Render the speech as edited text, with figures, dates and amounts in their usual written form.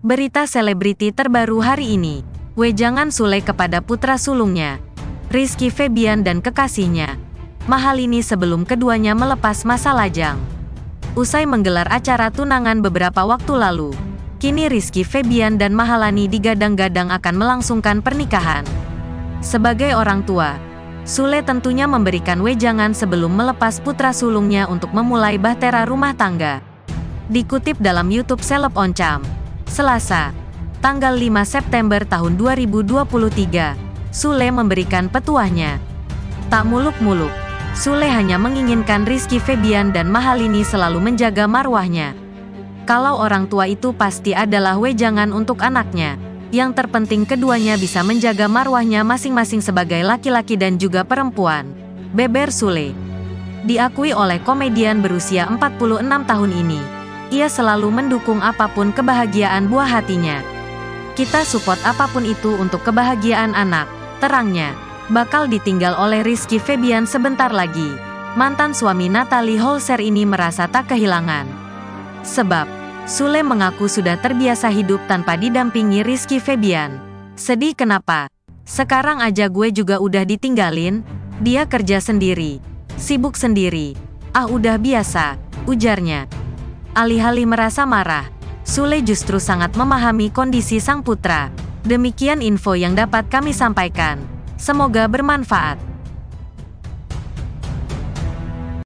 Berita selebriti terbaru hari ini, wejangan Sule kepada putra sulungnya, Rizky Febian dan kekasihnya, Mahalini sebelum keduanya melepas masa lajang. Usai menggelar acara tunangan beberapa waktu lalu, kini Rizky Febian dan Mahalini digadang-gadang akan melangsungkan pernikahan. Sebagai orang tua, Sule tentunya memberikan wejangan sebelum melepas putra sulungnya untuk memulai bahtera rumah tangga. Dikutip dalam YouTube Celeb Oncam, Selasa, tanggal 5 September tahun 2023, Sule memberikan petuahnya. Tak muluk-muluk, Sule hanya menginginkan Rizky Febian dan Mahalini selalu menjaga marwahnya. Kalau orang tua itu pasti adalah wejangan untuk anaknya. Yang terpenting keduanya bisa menjaga marwahnya masing-masing sebagai laki-laki dan juga perempuan, beber Sule. Diakui oleh komedian berusia 46 tahun ini, ia selalu mendukung apapun kebahagiaan buah hatinya. Kita support apapun itu untuk kebahagiaan anak, terangnya. Bakal ditinggal oleh Rizky Febian sebentar lagi. Mantan suami Natali Holser ini merasa tak kehilangan. Sebab, Sule mengaku sudah terbiasa hidup tanpa didampingi Rizky Febian. Sedih kenapa? Sekarang aja gue juga udah ditinggalin, dia kerja sendiri, sibuk sendiri. Ah udah biasa, ujarnya. Alih-alih merasa marah, Sule justru sangat memahami kondisi sang putra. Demikian info yang dapat kami sampaikan. Semoga bermanfaat.